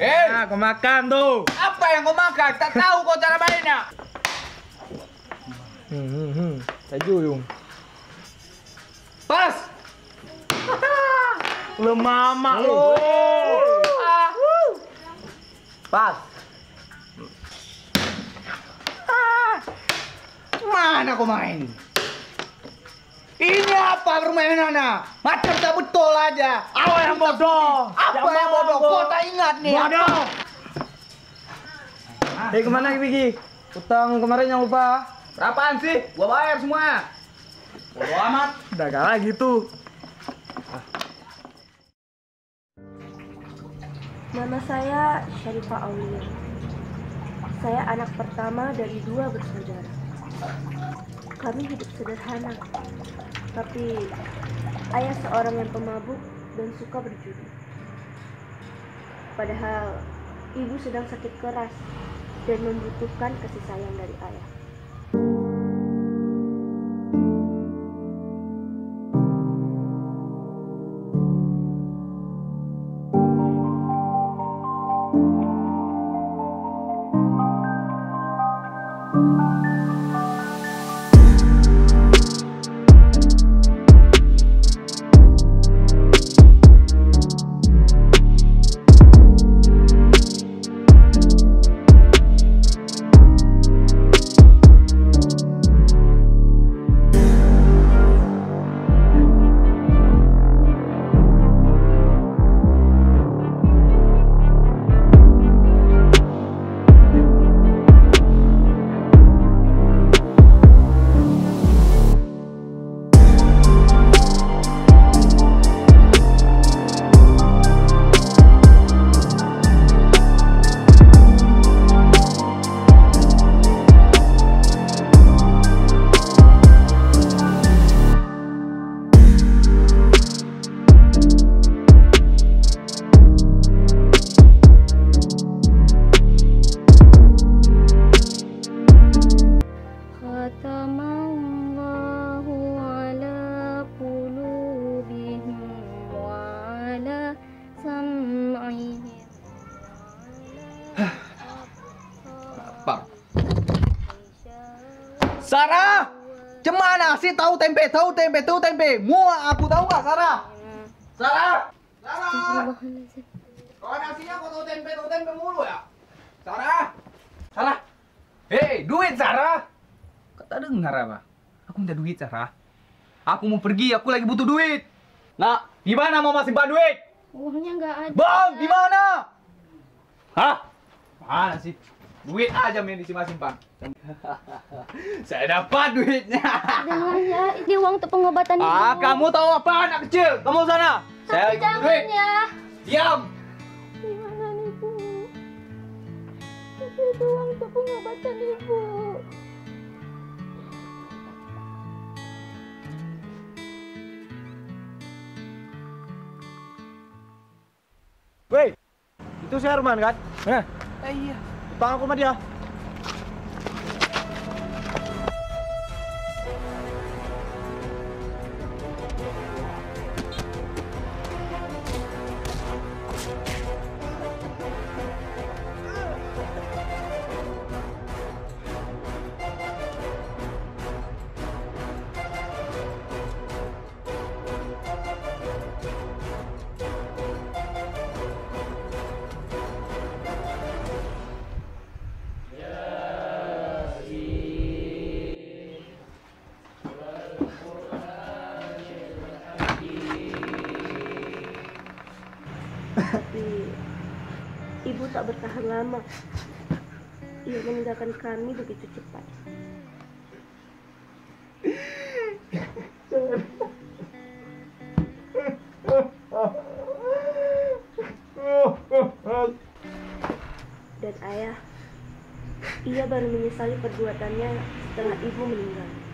Nah, kau makan tuh. Apa yang kau makan? Tak tahu kau cara mainnya. Tajuyung. Pas. Lu mama lu. Pas. Mana kau main? Ini apa permainannya? Macam tak betul aja. Apa yang bodoh? Apa yang bodoh? Kau tak ingat nih. Bodoh. Hei, kemana pergi? Utang kemarin yang lupa. Berapaan sih? Gua bayar semua. Bodoh amat. Udah kalah gitu. Nama saya Syifa Aulia. Saya anak pertama dari 2 bersaudara. Kami hidup sederhana. Tapi ayah seorang yang pemabuk dan suka berjudi. Padahal ibu sedang sakit keras dan membutuhkan kasih sayang dari ayah. Sarah, cemana sih tahu tempe? Mua aku tahu nggak Sarah? Kau nasinya kau tahu tempe mulu ya? Sarah, hei duit Sarah. Kau tak dengar apa? Aku minta duit Sarah. Aku mau pergi, aku lagi butuh duit. Nah, di mana mau simpan duit? Uangnya nggak ada. Bang, di mana? Mana sih? Duit aja main disimpan-simpan. Saya dapat duitnya. Dengar ya, ini uang untuk pengobatan ibu. Kamu tahu apa anak kecil? Kamu sana. Tapi saya jangan duit. Ya. Diam. Gimana nih Bu? Itu uang untuk pengobatan ibu. Woi, itu si Herman kan? Iya. Utang aku sama dia. Tapi ibu tak bertahan lama. Ia meninggalkan kami begitu cepat. Dan ayah, ia baru menyesali perbuatannya setelah ibu meninggal.